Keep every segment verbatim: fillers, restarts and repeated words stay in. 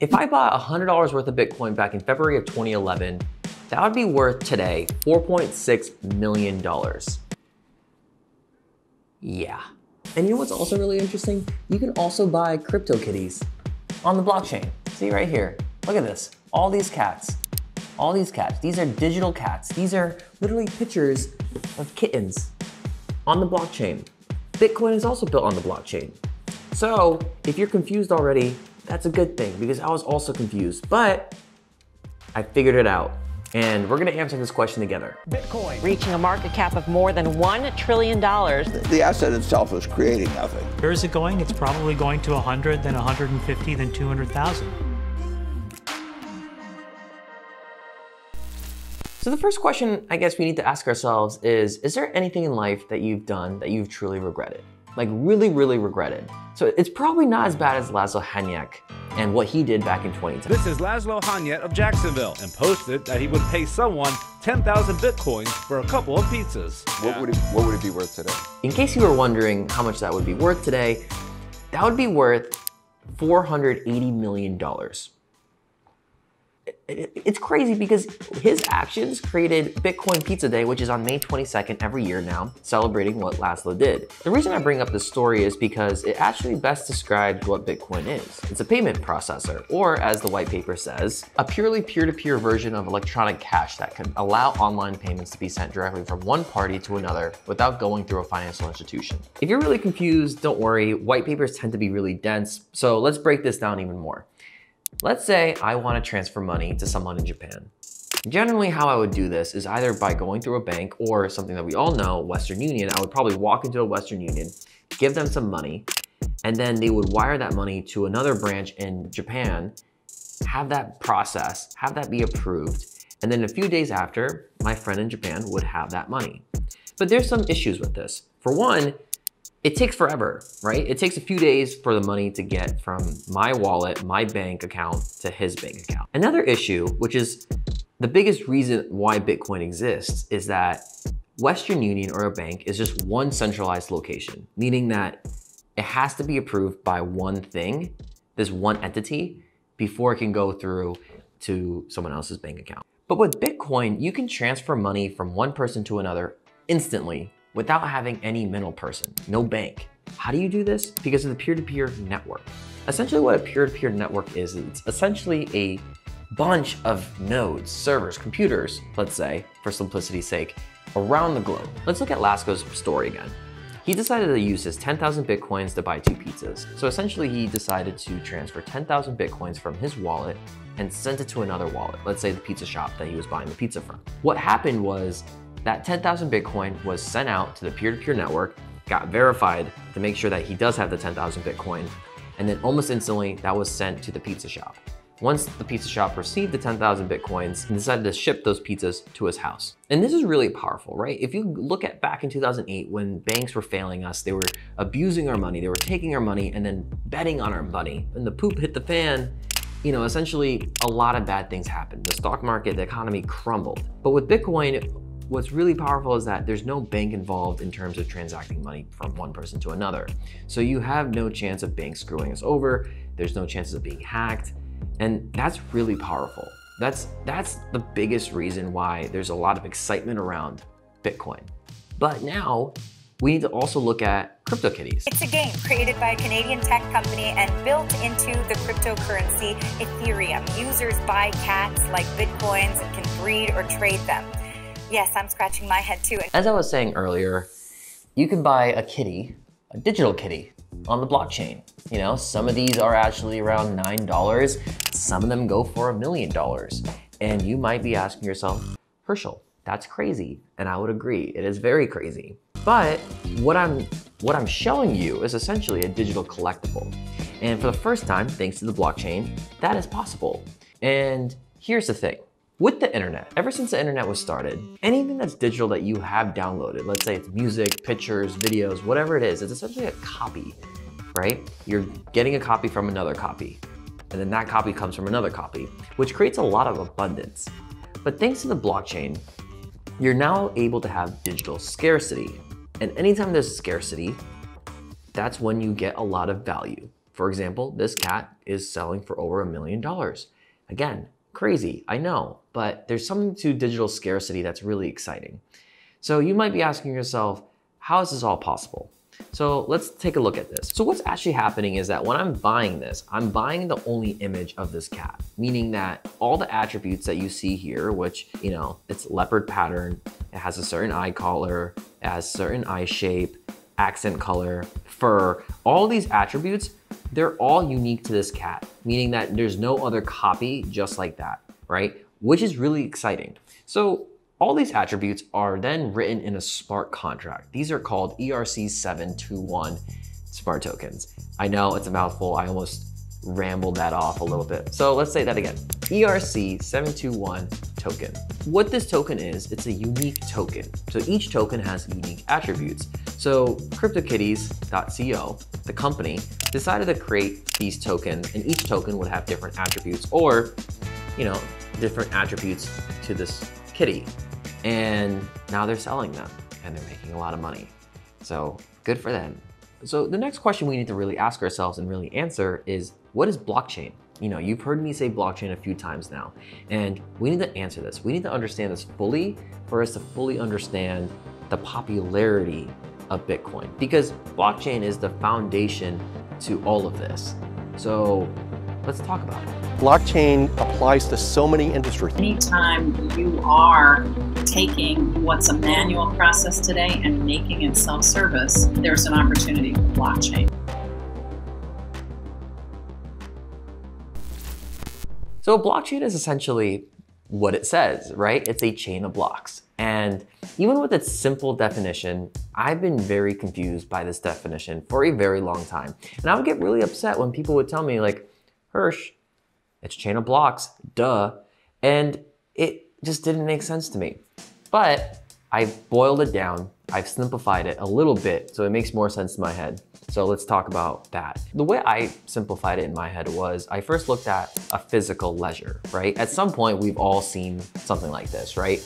If I bought one hundred dollars worth of Bitcoin back in February of twenty eleven, that would be worth today four point six million dollars. Yeah. And you know what's also really interesting? You can also buy CryptoKitties on the blockchain. See right here, look at this. All these cats, all these cats. These are digital cats. These are literally pictures of kittens on the blockchain. Bitcoin is also built on the blockchain. So if you're confused already, that's a good thing, because I was also confused, but I figured it out. And we're gonna answer this question together. Bitcoin reaching a market cap of more than one trillion dollars. The asset itself is creating nothing. Where is it going? It's probably going to one hundred, then one hundred fifty, then two hundred thousand. So the first question I guess we need to ask ourselves is, is there anything in life that you've done that you've truly regretted? Like really, really regretted. So it's probably not as bad as Laszlo Hanyecz and what he did back in twenty ten. This is Laszlo Hanyecz of Jacksonville, and posted that he would pay someone ten thousand Bitcoins for a couple of pizzas. Yeah. What would it, what would it be worth today? In case you were wondering how much that would be worth today, that would be worth four hundred eighty million dollars. It, it, it's crazy because his actions created Bitcoin Pizza Day, which is on May twenty-second every year now, celebrating what Laszlo did. The reason I bring up this story is because it actually best describes what Bitcoin is. It's a payment processor, or as the white paper says, a purely peer-to-peer version of electronic cash that can allow online payments to be sent directly from one party to another without going through a financial institution. If you're really confused, don't worry. White papers tend to be really dense, so let's break this down even more. Let's say I want to transfer money to someone in Japan. Generally, how I would do this is either by going through a bank or something that we all know, Western Union. I would probably walk into a Western Union, give them some money, and then they would wire that money to another branch in Japan, have that process, have that be approved. And then a few days after, my friend in Japan would have that money. But there's some issues with this. For one, it takes forever, right? It takes a few days for the money to get from my wallet, my bank account, to his bank account. Another issue, which is the biggest reason why Bitcoin exists, is that Western Union or a bank is just one centralized location, meaning that it has to be approved by one thing, this one entity, before it can go through to someone else's bank account. But with Bitcoin, you can transfer money from one person to another instantly, without having any middle person, no bank. How do you do this? Because of the peer-to-peer network. Essentially what a peer-to-peer network is, it's essentially a bunch of nodes, servers, computers, let's say, for simplicity's sake, around the globe. Let's look at Laszlo's story again. He decided to use his ten thousand Bitcoins to buy two pizzas. So essentially he decided to transfer ten thousand Bitcoins from his wallet and sent it to another wallet, let's say the pizza shop that he was buying the pizza from. What happened was, that ten thousand Bitcoin was sent out to the peer-to-peer network, got verified to make sure that he does have the ten thousand Bitcoin, and then almost instantly that was sent to the pizza shop. Once the pizza shop received the ten thousand Bitcoins, he decided to ship those pizzas to his house. And this is really powerful, right? If you look at back in two thousand eight, when banks were failing us, they were abusing our money, they were taking our money and then betting on our money. And the poop hit the fan. You know, essentially a lot of bad things happened. The stock market, the economy crumbled. But with Bitcoin, what's really powerful is that there's no bank involved in terms of transacting money from one person to another. So you have no chance of banks screwing us over. There's no chances of being hacked. And that's really powerful. That's, that's the biggest reason why there's a lot of excitement around Bitcoin. But now we need to also look at CryptoKitties. It's a game created by a Canadian tech company and built into the cryptocurrency Ethereum. Users buy cats like Bitcoins and can breed or trade them. Yes, I'm scratching my head too. As I was saying earlier, you can buy a kitty, a digital kitty, on the blockchain. You know, some of these are actually around nine dollars. Some of them go for a million dollars. And you might be asking yourself, Herschel, that's crazy. And I would agree, it is very crazy. But what I'm, what I'm showing you is essentially a digital collectible. And for the first time, thanks to the blockchain, that is possible. And here's the thing. With the internet, ever since the internet was started, anything that's digital that you have downloaded, let's say it's music, pictures, videos, whatever it is, it's essentially a copy, right? You're getting a copy from another copy, and then that copy comes from another copy, which creates a lot of abundance. But thanks to the blockchain, you're now able to have digital scarcity. And anytime there's scarcity, that's when you get a lot of value. For example, this cat is selling for over a million dollars. Again, crazy, I know, but there's something to digital scarcity that's really exciting. So you might be asking yourself, how is this all possible? So let's take a look at this. So what's actually happening is that when I'm buying this, I'm buying the only image of this cat, meaning that all the attributes that you see here, which, you know, it's leopard pattern, it has a certain eye color, it has certain eye shape, accent color, fur, all these attributes, they're all unique to this cat, meaning that there's no other copy just like that, right? Which is really exciting. So all these attributes are then written in a smart contract. These are called E R C seven twenty-one smart tokens. I know it's a mouthful. I almost rambled that off a little bit. So let's say that again, E R C seven twenty-one token. What this token is, it's a unique token. So each token has unique attributes. So CryptoKitties dot co, the company, decided to create these tokens, and each token would have different attributes, or, you know, different attributes to this kitty. And now they're selling them and they're making a lot of money. So good for them. So the next question we need to really ask ourselves and really answer is, what is blockchain? You know, you've heard me say blockchain a few times now, and we need to answer this. We need to understand this fully for us to fully understand the popularity of Bitcoin, because blockchain is the foundation to all of this. So let's talk about it. Blockchain applies to so many industries. Anytime you are taking what's a manual process today and making it self-service, there's an opportunity for blockchain. So blockchain is essentially what it says, right? It's a chain of blocks. And even with its simple definition, I've been very confused by this definition for a very long time. And I would get really upset when people would tell me, like, Hirsch, it's chain of blocks, duh. And it just didn't make sense to me. But I've boiled it down, I've simplified it a little bit so it makes more sense in my head. So let's talk about that. The way I simplified it in my head was, I first looked at a physical ledger, right? At some point, we've all seen something like this, right?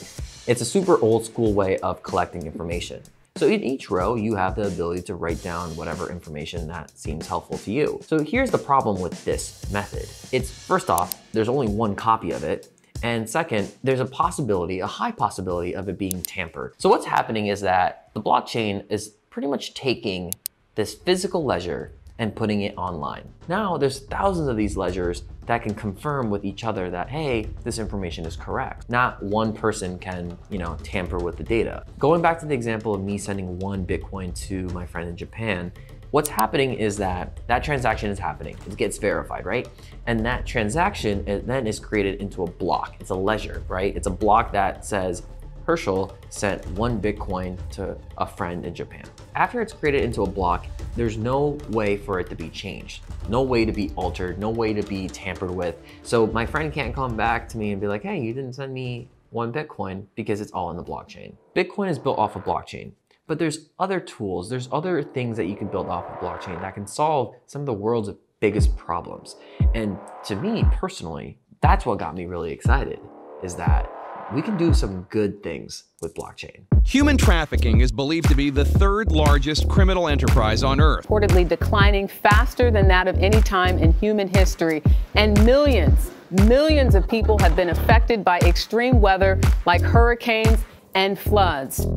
It's a super old school way of collecting information. So in each row, you have the ability to write down whatever information that seems helpful to you. So here's the problem with this method. It's, first off, there's only one copy of it. And second, there's a possibility, a high possibility of it being tampered. So what's happening is that the blockchain is pretty much taking this physical ledger and putting it online. Now there's thousands of these ledgers that can confirm with each other that, hey, this information is correct. Not one person can, you know, tamper with the data. Going back to the example of me sending one Bitcoin to my friend in Japan, what's happening is that that transaction is happening. It gets verified, right? And that transaction is, then is created into a block. It's a ledger, right? It's a block that says, Herschel sent one Bitcoin to a friend in Japan. After it's created into a block, there's no way for it to be changed, no way to be altered, no way to be tampered with. So my friend can't come back to me and be like, hey, you didn't send me one Bitcoin, because it's all in the blockchain. Bitcoin is built off of blockchain, but there's other tools, there's other things that you can build off of blockchain that can solve some of the world's biggest problems. And to me personally, that's what got me really excited, is that we can do some good things with blockchain. Human trafficking is believed to be the third largest criminal enterprise on Earth. Reportedly declining faster than that of any time in human history. And millions, millions of people have been affected by extreme weather like hurricanes and floods.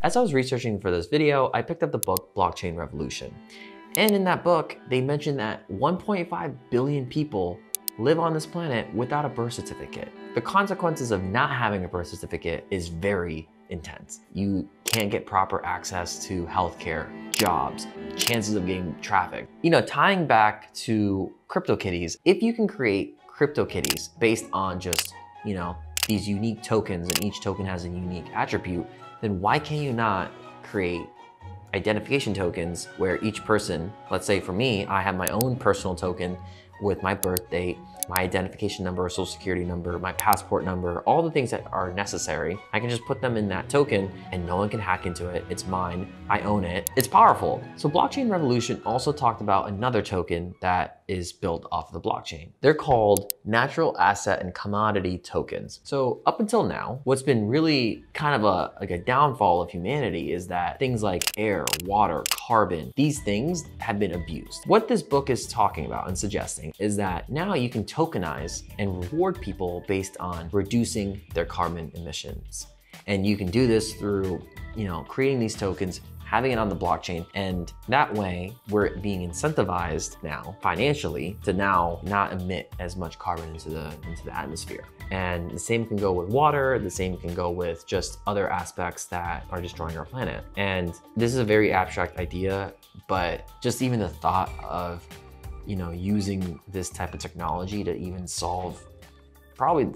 As I was researching for this video, I picked up the book Blockchain Revolution. And in that book, they mentioned that one point five billion people live on this planet without a birth certificate. The consequences of not having a birth certificate is very intense. You can't get proper access to healthcare, jobs, chances of getting trafficked. You know, tying back to CryptoKitties, if you can create CryptoKitties based on just, you know, these unique tokens, and each token has a unique attribute, then why can you not create identification tokens where each person, let's say for me, I have my own personal token with my birth date, my identification number, social security number, my passport number, all the things that are necessary. I can just put them in that token and no one can hack into it. It's mine. I own it. It's powerful. So Blockchain Revolution also talked about another token that is built off of the blockchain. They're called natural asset and commodity tokens. So up until now, what's been really kind of a, like a downfall of humanity is that things like air, water, carbon, these things have been abused. What this book is talking about and suggesting is that now you can tokenize and reward people based on reducing their carbon emissions. And you can do this through, you know, creating these tokens, having it on the blockchain, and that way we're being incentivized now financially to now not emit as much carbon into the, into the atmosphere. And the same can go with water, the same can go with just other aspects that are destroying our planet. And this is a very abstract idea, but just even the thought of, you know, using this type of technology to even solve probably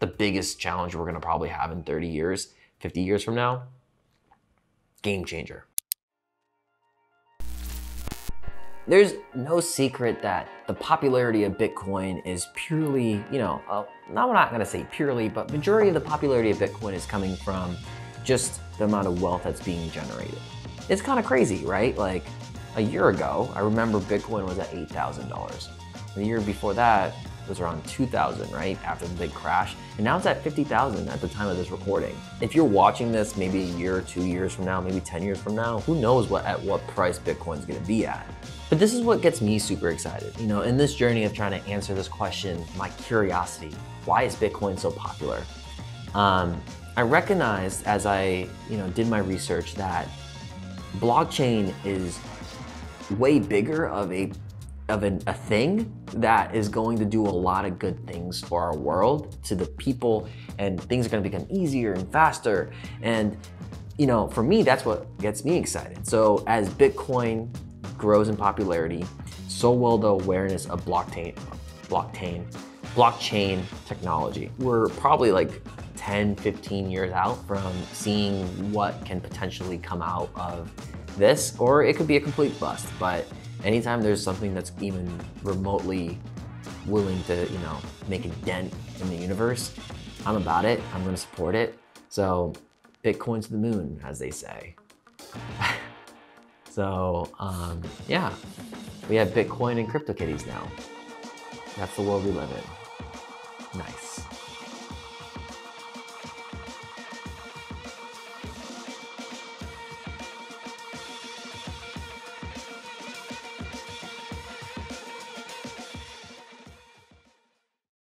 the biggest challenge we're gonna probably have in thirty years, fifty years from now, game changer. There's no secret that the popularity of Bitcoin is purely, you know, uh, no, I'm not gonna say purely, but majority of the popularity of Bitcoin is coming from just the amount of wealth that's being generated. It's kind of crazy, right? Like a year ago, I remember Bitcoin was at eight thousand dollars. The year before that, it was around two thousand, right? After the big crash. And now it's at fifty thousand at the time of this recording. If you're watching this maybe a year or two years from now, maybe ten years from now, who knows what at what price Bitcoin's gonna be at. But this is what gets me super excited. You know, in this journey of trying to answer this question, my curiosity, why is Bitcoin so popular? Um, I recognized as I, you know, did my research that blockchain is way bigger of a of an, a thing that is going to do a lot of good things for our world, to the people, and things are going to become easier and faster. And, you know, for me, that's what gets me excited. So as Bitcoin grows in popularity, so will the awareness of blockchain, blockchain, blockchain technology. We're probably like ten, fifteen years out from seeing what can potentially come out of this, or it could be a complete bust. But anytime there's something that's even remotely willing to, you know, make a dent in the universe, I'm about it. I'm going to support it. So Bitcoin to the moon, as they say. So um, yeah, we have Bitcoin and CryptoKitties now. That's the world we live in. Nice.